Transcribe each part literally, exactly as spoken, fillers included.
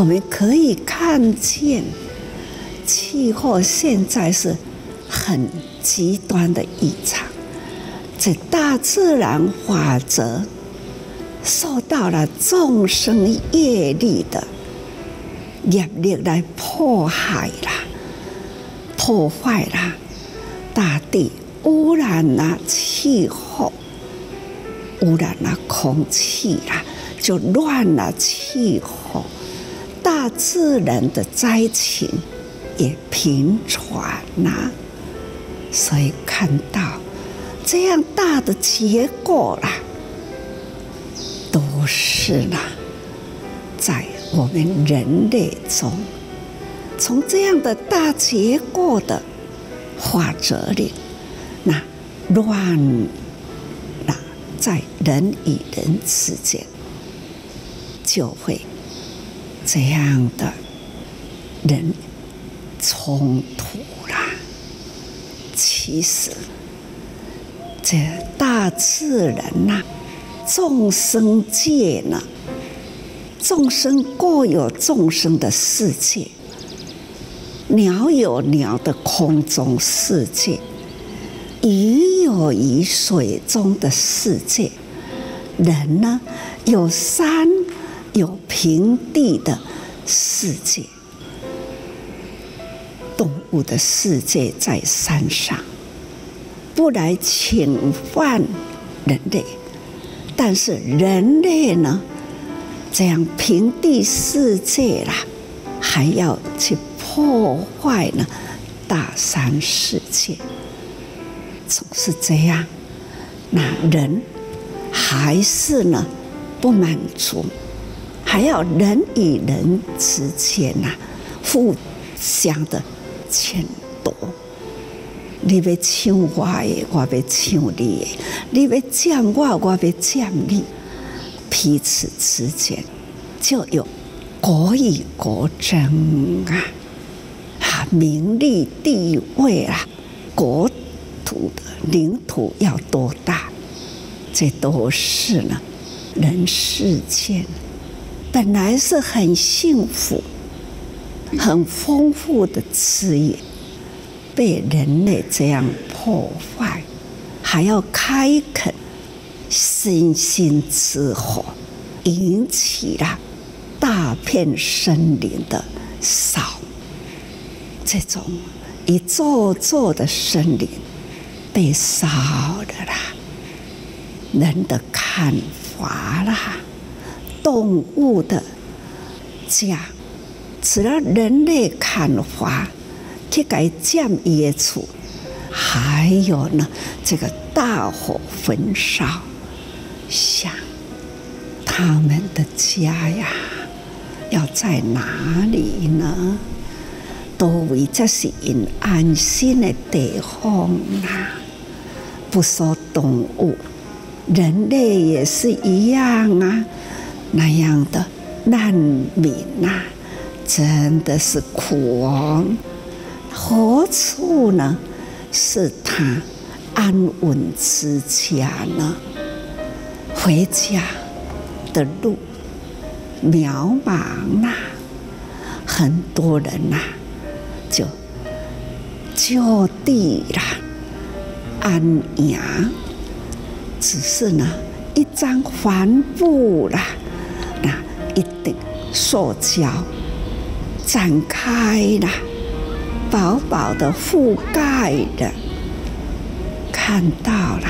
我们可以看见气候现在是很极端的异常，这大自然法则受到了众生业力的业力来破坏啦、破坏啦，大地污染啦，气候污染啦，空气啦，就乱了气候，大自然的灾情也频传啦。所以看到这样大的结果啦，都是啦，在我们人类中，从这样的大结果的法则里，那乱那在人与人之间就会这样的人冲突啦。其实，这大自然呐、啊，众生界呢，众生各有众生的世界，鸟有鸟的空中世界，鱼有鱼水中的世界，人呢有山有平地的世界。动物的世界在山上，不来侵犯人类，但是人类呢，这样平地世界啦，还要去破坏呢大山世界，总是这样，那人还是呢不满足，还要人与人之间呐、啊、互相的欠夺，你要抢我的，我要抢你的；你要占我，我要占你。彼此之间就有国与国争啊，啊，名利地位啊，国土的领土要多大，这都是呢人世间本来是很幸福、很丰富的事业，被人类这样破坏，还要开垦身心之火，引起了大片森林的烧。这种一座座的森林被烧的啦，人的看法啦，动物的家。除了人类砍伐去改占伊的厝，还有呢，这个大火焚烧，想他们的家呀，要在哪里呢？多为这是因安心的地方啦。不说动物，人类也是一样啊，那样的难民啊。真的是苦哦！何处呢？是他安稳之家呢？回家的路渺茫啊，很多人呐、啊，就就地啦安养，只是呢一张帆布啦，那一顶塑胶。展开了，薄薄的覆盖的，看到了，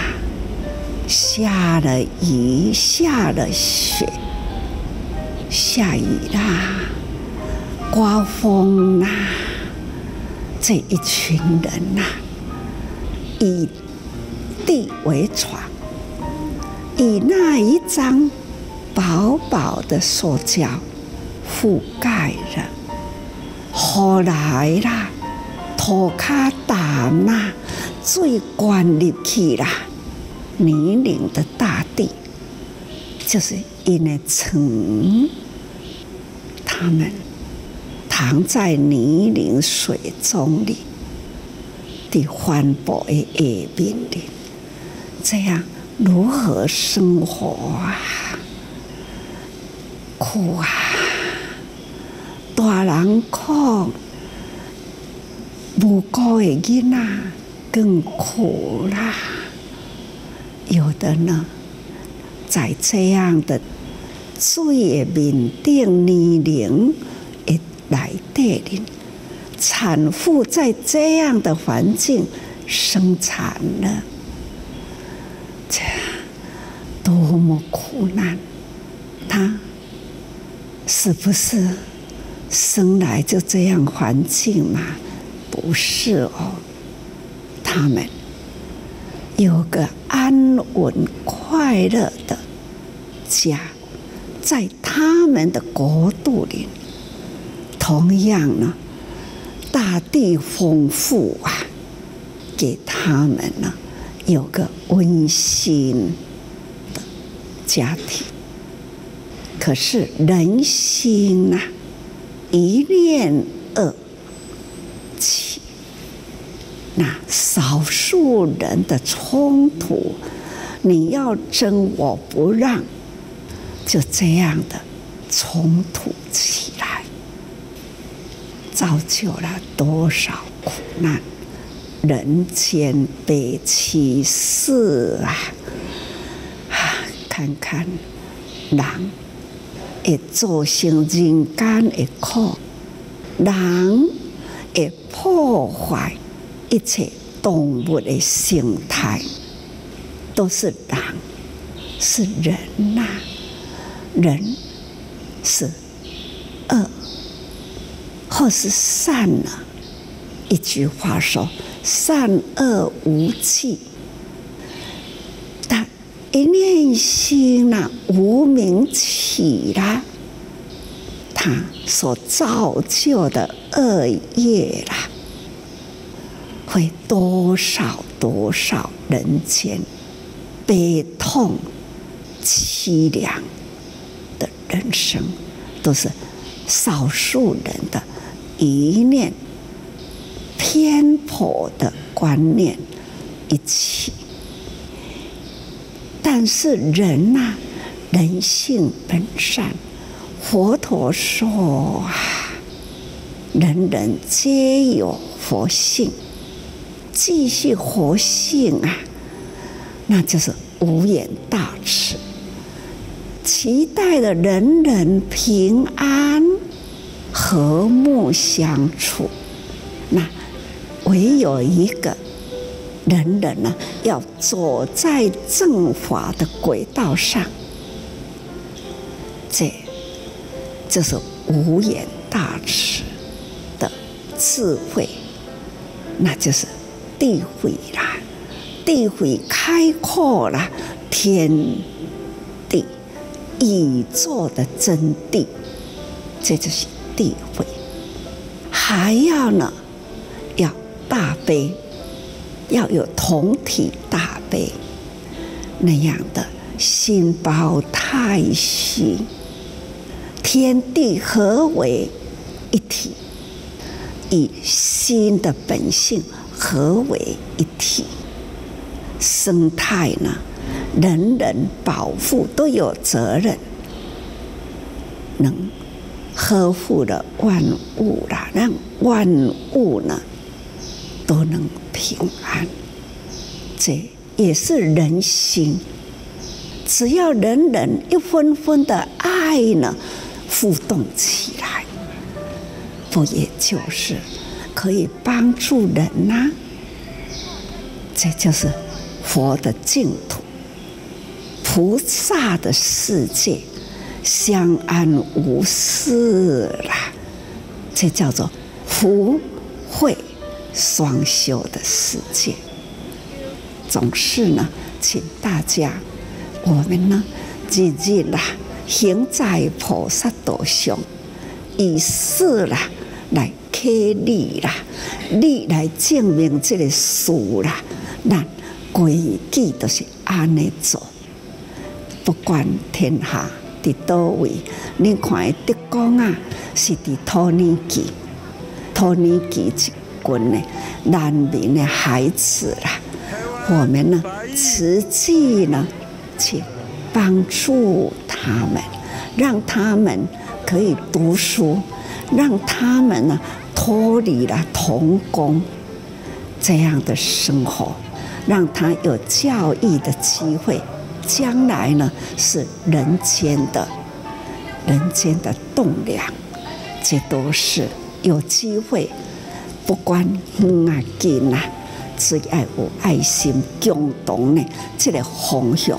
下了雨，下了雪，下雨啦，刮风啦，这一群人呐、啊，以地为床，以那一张薄薄的塑胶覆盖了。雨来啦，土卡淡啦，水灌入去啦，泥泞的大地，就是因为尘，他们躺在泥泞水中里，在环保的下面里，这样如何生活啊？苦啊！人讲，无辜的囡仔更苦啦。有的呢，在这样的水的面顶年龄的内底里，产妇在这样的环境生产了，这多么苦难！她是不是生来就这样环境嘛？不是哦，他们有个安稳快乐的家，在他们的国度里，同样呢，大地丰富啊，给他们呢有个温馨的家庭。可是人心啊，一念恶起，那少数人的冲突，你要争我不让，就这样的冲突起来，造就了多少苦难，人间悲戚事啊！啊，看看人会造成人间的苦，人会破坏一切动物的生态，都是人，是人呐、啊，人是恶或是善呢、啊？一句话说，善恶无忌。一念心啊，无明起啦，它所造就的恶业啦，会多少多少人间悲痛凄凉的人生，都是少数人的一念偏颇的观念一起。但是人呐、啊，人性本善。佛陀说啊，人人皆有佛性，继续佛性啊，那就是无眼大慈，期待的人人平安和睦相处。那唯有一个。人人呢，要走在正法的轨道上，这就是无眼大慈的智慧，那就是地慧啦，地慧开阔啦，天地宇宙的真谛，这就是地慧。还要呢，要大悲。要有同体大悲那样的心包太虚，天地合为一体，以心的本性合为一体，生态呢，人人保护都有责任，能呵护了万物啦，让万物呢都能平安，这也是人心。只要人人一分分的爱呢，互动起来，不也就是可以帮助人呐、啊？这就是佛的净土，菩萨的世界，相安无事啦。这叫做福慧。双修的世界，总是呢，请大家，我们呢，日日啦，行在菩萨道上，以事啦来开理啦，理来证明这个事啦，咱规矩都是安尼做，不管天下伫叨位，你看德公啊，是伫土耳其，土耳其。滚呢，难民的孩子啦，我们呢，实际呢，去帮助他们，让他们可以读书，让他们呢脱离了童工这样的生活，让他有教育的机会，将来呢是人间的人间的栋梁，这都是有机会。不管远啊近啊，只要有爱心，共同呢这个方向，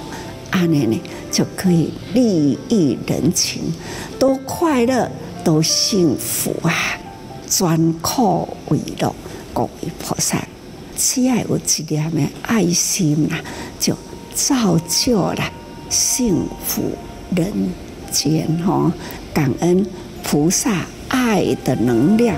安尼呢就可以利益人群，多快乐，多幸福啊！专靠为乐，各位菩萨，只要有一点的爱心啦，就造就了幸福人间哦！感恩菩萨爱的能量。